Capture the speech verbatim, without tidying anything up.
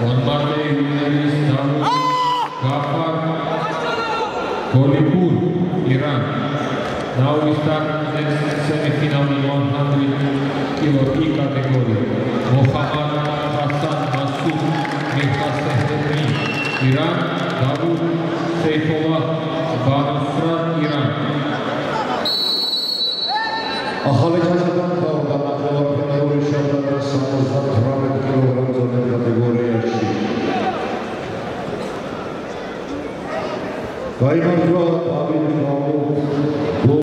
Gholipur, Iran. Now we start the next semi-final in one hundred kilo E category. Mohammad Hassan Massoud, Mehtasehri, Iran. Davud Seyfullah, Banusran, Iran. Ahali Hazardan Davud Anaklar, Penavuri Şahlar, Sanızdan Travmet kilogram kategoriye yaşıyor. Vai, Marcos, abre o